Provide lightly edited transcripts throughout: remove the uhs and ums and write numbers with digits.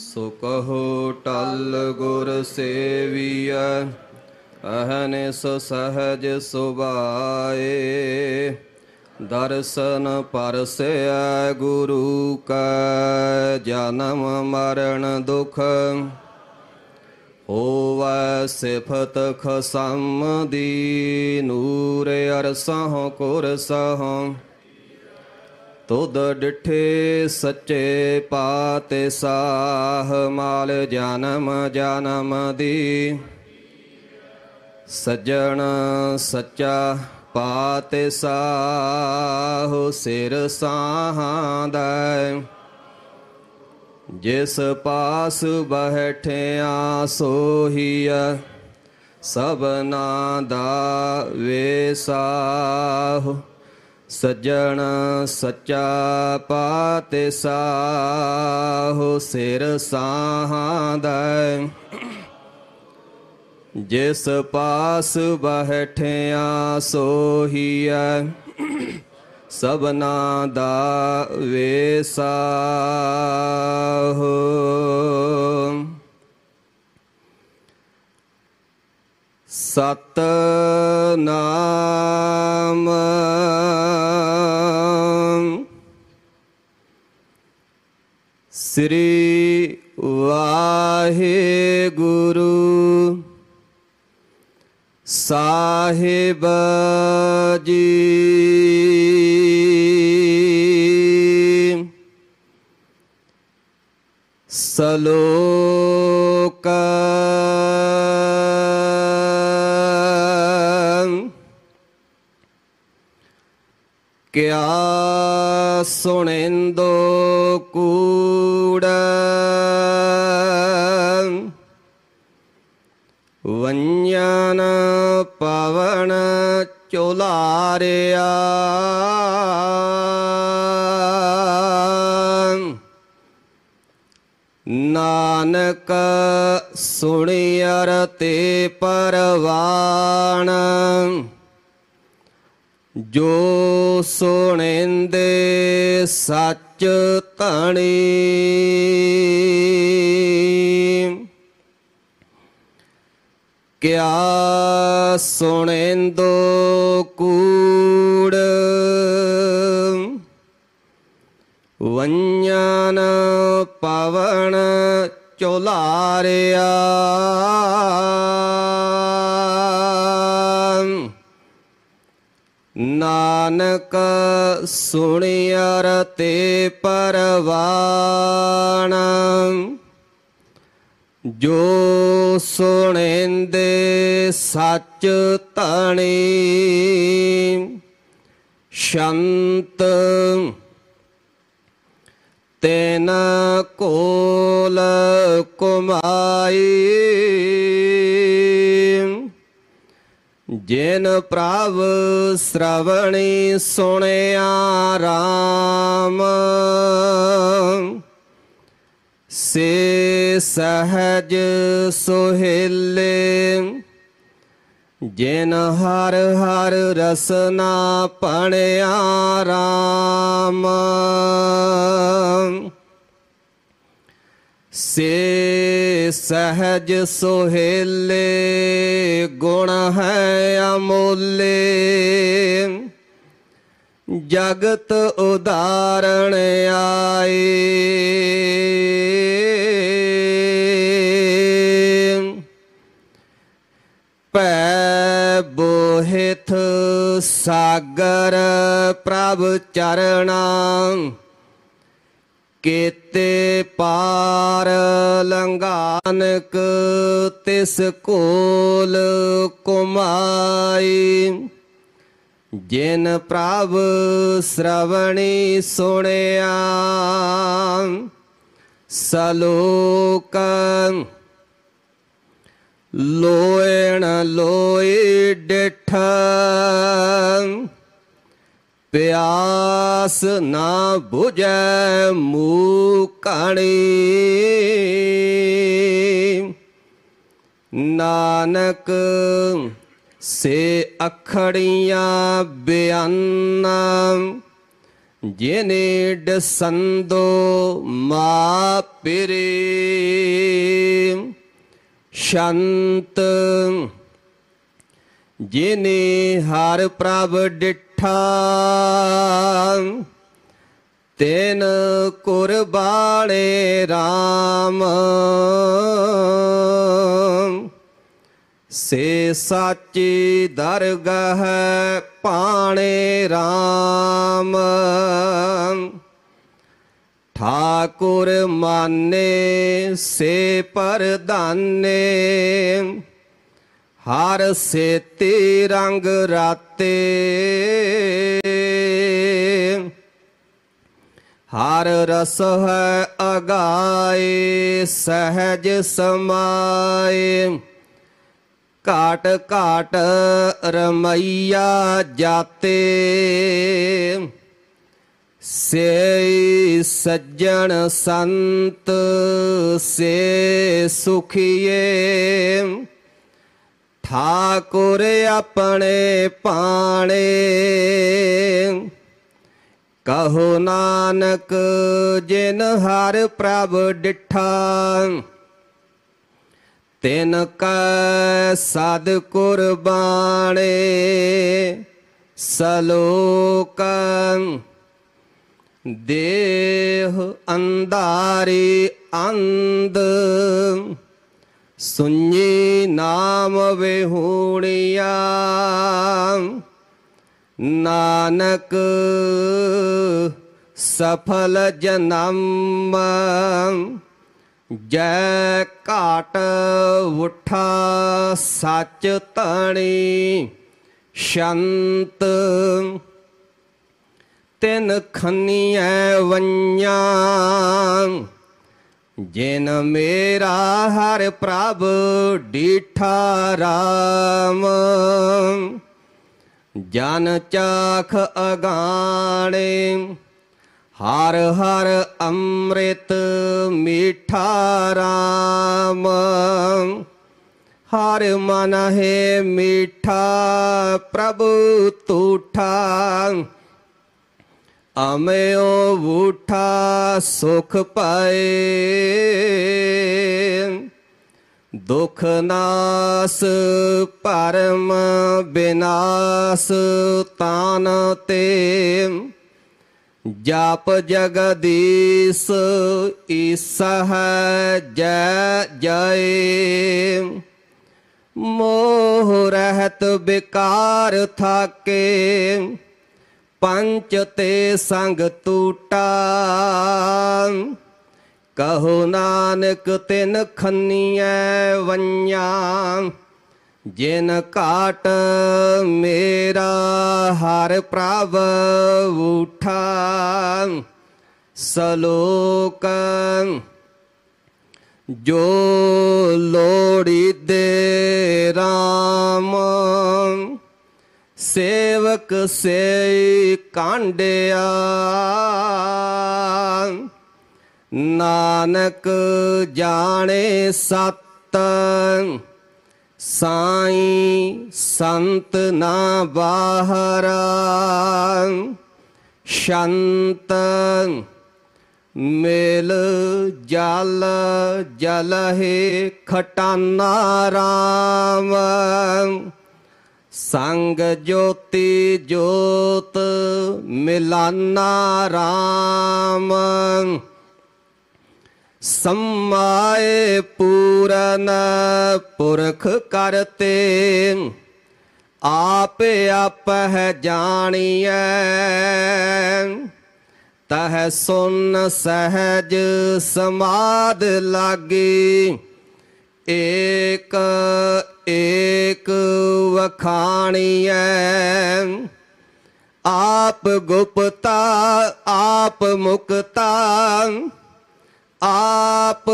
सो कहो टल गुर सेविय अहने सहज सुबाए। दर्शन परसे गुरु का जन्म मरण दुख होवा सिफत खसम दीनूर अरसह कुरसह। तुद डिठे सच्चे पाते साह माल जन्म जन्म दी। सज्जन सच्चा पाते साह सिर साहांदा। जिस पास बैठिया सोहिया सबना दा वेसाह। सज्जन सच्चा पाते साह सिर साहांदा। जिस पास बैठिया सोहिया सबना दा वेसाह। सतनाम श्री वाहेगुरु साहिब जी। सलोक क्या सुनिंदो कूड़ा वन्यान पवन चुलारिया। नानक सुनियर ते परवान जो सुनिंदे सच तणी। क्या सुनिंदो कूड़ वन्यान पवन चुलारिया। नानक सुनियर ते परवान जो सुनिंदे सच तणी। शंत तेन कोल कुमाई। जिन प्रभ श्रवणी सुनिया राम से सहज सोहेले। जिन हर हर रसना पणिया राम से सहज सोहेले। गुण है अमूल्य जगत उदाहरण आए। पै बोहित सागर प्रभ चरणा केते पार लंगानक तिस कोल कुमाई। जिन प्रभ श्रवणी सुनिया सलोक लोयण लोई डिठ। प्यास ना बुझे मूकणी। नानक से अखड़ियाँ बयाना जेने संदो मापिरे शांत जेने हर प्रभ डिठा तेन कुरबाणे राम से साची दरगह पाणे राम ठाकुर माने से परदाने हर से तिरंग राते हर रस है अगाए सहज समाए काट काट रमैया जाते से सज्जन संत से सुखिए ठाकुर अपने पाणे कहो नानक जिन हर प्रभ डिठा तेन का साध कुर्बाने सलोक देह अंधारी अंध सुन्नी नाम विहूणिया नानक सफल जन्म जय काट उठा सच तणी शंत तिन खनिया वन्या जिन मेरा हर प्रभ डीठा राम जन चाख अगाणे हर हर अमृत मीठा राम हर मन है मीठा प्रभु तूठा अमयो बूठा सुख पाए दुख नास परम विनाश तान ते जाप जगदीश ईसह जय जय मोह रहत विकार थाके पंच ते संग टूटा कहो नानक तिन खनिया वन्या जिन काट मेरा हर प्रभ उठा सलोक जो लोड़ी दे राम सेवक से कांडिया नानक जाने सत साई संत ना बाहरा शांत मेल जाल जल है खटाना राम संग ज्योति ज्योत मिलाना राम समाए पूरन पुरख करते आपे आप है जानिए तह सुन सहज समाद लागी एक एक वखानिए आप गुप्ता आप मुक्ता आप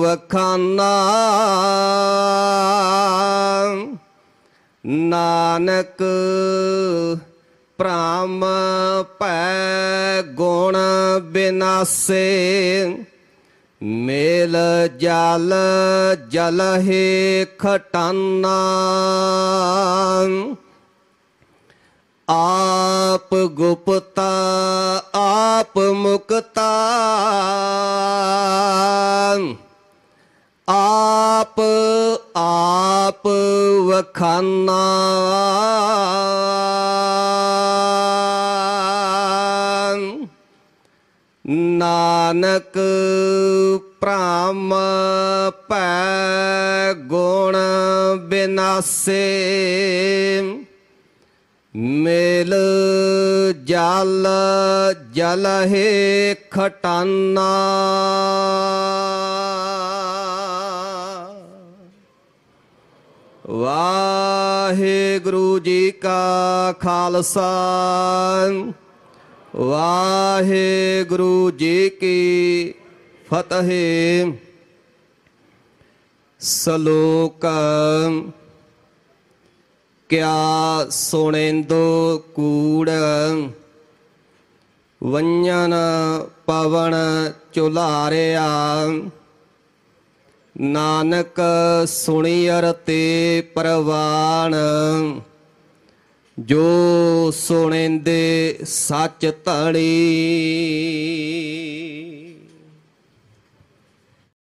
वखाना नानक प्राम पै गुण बिनासे मेल जाल जल हे खटाना आप गुप्ता आप मुक्ता आप वखाना नानक प्राम पै गुण बिनासे मेल जल जल हे खटाना। वाहेगुरु जी का खालसा वाहेगुरु जी की फतेह। सलोक क्या सुनेंदो कूड़ वंजन पवन चुलारिया नानक सुनियर ते परवान जो सुनेंदे सच धणी।